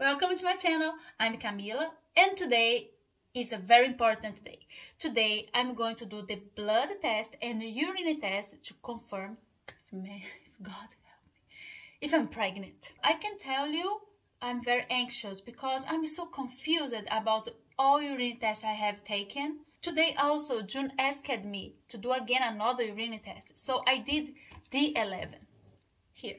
Welcome to my channel, I'm Camila, and today is a very important day. Today I'm going to do the blood test and the urine test to confirm, if God help me, if I'm pregnant. I can tell you I'm very anxious because I'm so confused about all urine tests I have taken. Today also June asked me to do again another urine test, so I did the 11 here.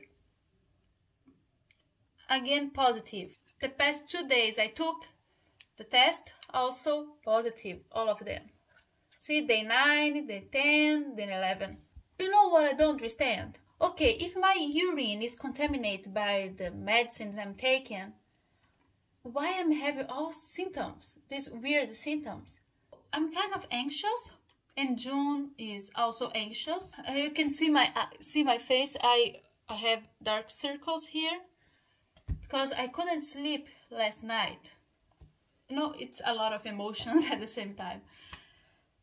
Again positive. The past 2 days I took the test, also positive, all of them. See, day 9, day 10, day 11. You know what I don't understand? Okay, if my urine is contaminated by the medicines I'm taking, why am I having all symptoms, these weird symptoms? I'm kind of anxious, and June is also anxious. You can see my face, I have dark circles here, because I couldn't sleep last night. You know, it's a lot of emotions at the same time.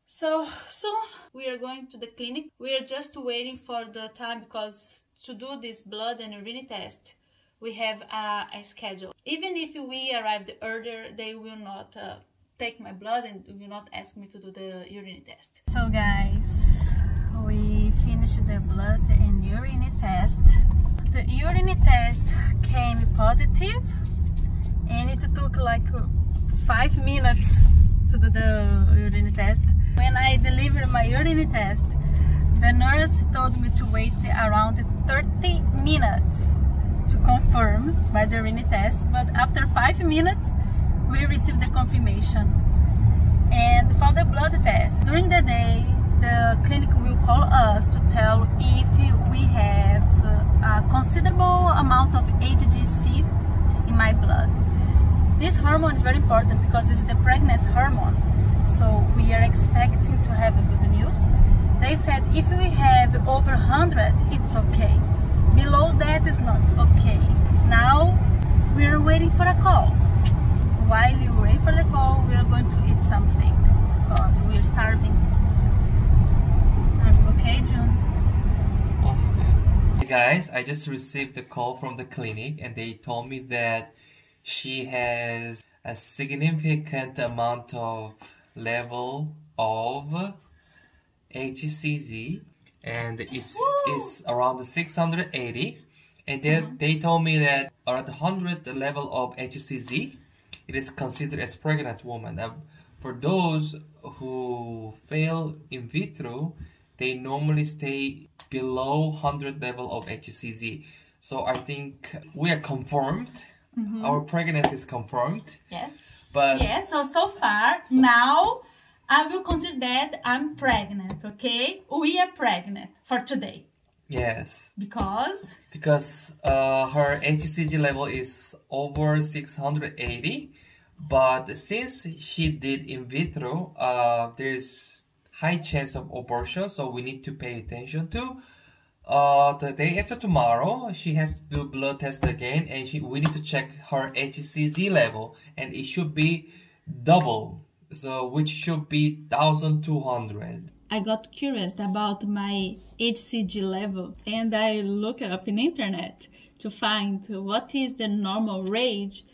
So soon we are going to the clinic. We are just waiting for the time because to do this blood and urine test, we have a schedule. Even if we arrived earlier, they will not take my blood and will not ask me to do the urine test. So guys, we finished the blood and urine test. The urine test came positive, and it took like 5 minutes to do the urine test. When I delivered my urine test, the nurse told me to wait around 30 minutes to confirm by the urine test, but after 5 minutes we received the confirmation. And for the blood test, during the day the clinic will call us to tell if we have a considerable amount of hCG in my blood. This hormone is very important because this is the pregnancy hormone, so we are expecting to have a good news. They said if we have over 100, it's okay. Below that is not okay. Now we are waiting for a call. While you wait for the call, we are going to eat something because we are starving. Are you okay, June? Hey guys, I just received a call from the clinic, and they told me that she has a significant amount of level of hCG, and it's around 680, and they told me that around 100 level of hCG, it is considered as pregnant woman. For those who fail in vitro, they normally stay below 100 level of hCG. So I think we are confirmed. Our pregnancy is confirmed. Yes. But yes, so far, now I will consider that I'm pregnant, okay? We are pregnant for today. Yes. Because? Because her hCG level is over 680. But since she did in vitro, there's high chance of abortion, so we need to pay attention to. The day after tomorrow, she has to do blood test again, and we need to check her hCG level, and it should be double, so which should be 1,200. I got curious about my hCG level, and I looked up in internet to find what is the normal range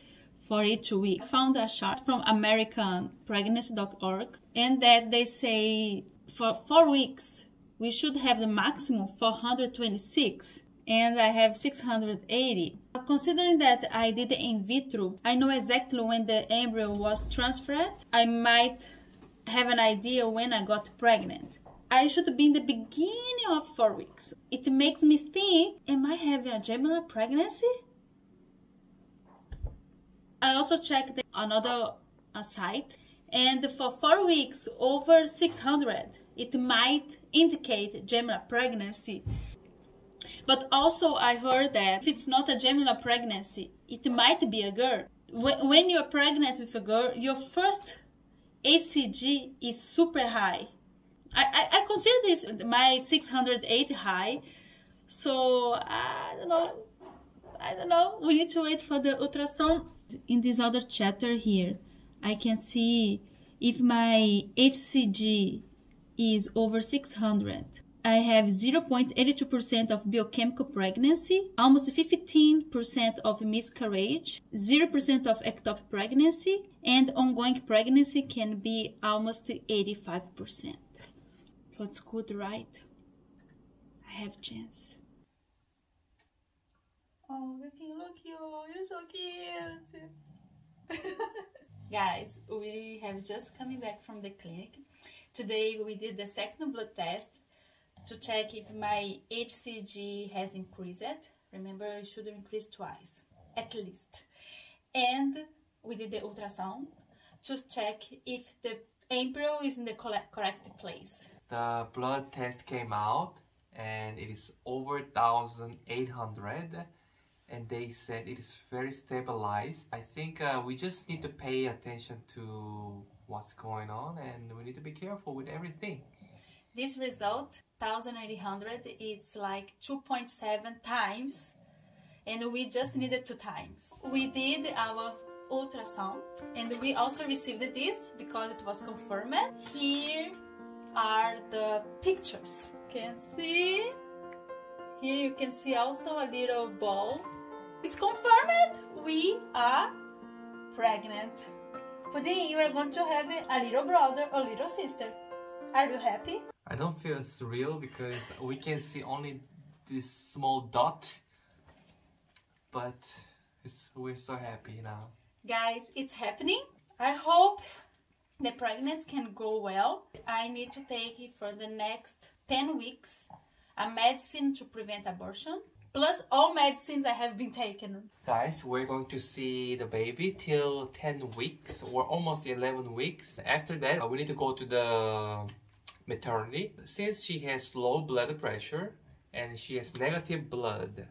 for each week. I found a chart from AmericanPregnancy.org, and that they say for 4 weeks we should have the maximum 426, and I have 680. Considering that I did in vitro, I know exactly when the embryo was transferred. I might have an idea when I got pregnant. I should be in the beginning of 4 weeks. It makes me think, am I having a gemelar pregnancy? I also checked another site, and for 4 weeks over 600, it might indicate gemelar pregnancy. But also I heard that if it's not a gemelar pregnancy, it might be a girl. When you're pregnant with a girl, your first hCG is super high. I consider this my 608 high, so I don't know. We need to wait for the ultrasound. In this other chapter here, I can see if my hCG is over 600 I have 0.82% of biochemical pregnancy, almost 15% of miscarriage, 0% of ectopic pregnancy, and ongoing pregnancy can be almost 85%. That's good, right? I have chance. Oh, look you, you're so cute. Guys, we have just come back from the clinic. Today we did the second blood test to check if my hCG has increased. Remember, it should increase twice, at least. And we did the ultrasound to check if the embryo is in the correct place. The blood test came out and it is over 1,800, and they said it is very stabilized. I think we just need to pay attention to what's going on, and we need to be careful with everything. This result, 1,800, it's like 2.7 times, and we just needed 2 times. We did our ultrasound, and we also received this because it was confirmed. Here are the pictures. You can see, here you can see also a little ball. It's confirmed, we are pregnant. Pudding, you are going to have a little brother or little sister. Are you happy? I don't feel surreal because we can see only this small dot, but we're so happy now. Guys, it's happening. I hope the pregnancy can go well. I need to take for the next 10 weeks a medicine to prevent abortion, plus all medicines I have been taking. Guys, we're going to see the baby till 10 weeks or almost 11 weeks. After that, we need to go to the maternity. Since she has low blood pressure and she has negative blood,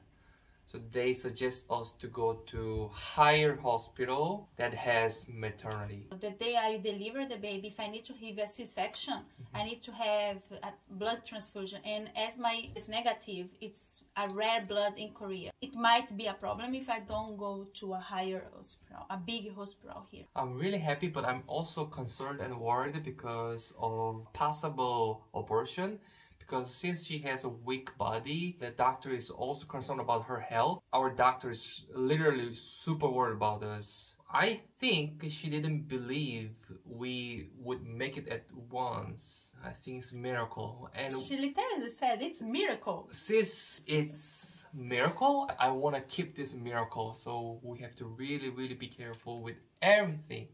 so they suggest us to go to higher hospital that has maternity. The day I deliver the baby, if I need to have a C-section, I need to have a blood transfusion. And as mine is negative, it's a rare blood in Korea. It might be a problem if I don't go to a higher hospital, a big hospital here. I'm really happy, but I'm also concerned and worried because of possible abortion. Because since she has a weak body, the doctor is also concerned about her health. Our doctor is literally super worried about us. I think she didn't believe we would make it at once. I think it's a miracle. And she literally said it's a miracle. Since it's a miracle, I want to keep this miracle. So we have to really, really be careful with everything.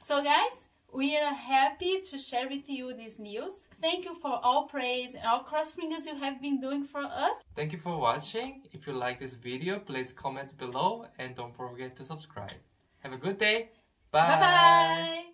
So guys, we are happy to share with you this news. Thank you for all praise and all cross fingers you have been doing for us. Thank you for watching. If you like this video, please comment below and don't forget to subscribe. Have a good day. Bye. Bye-bye.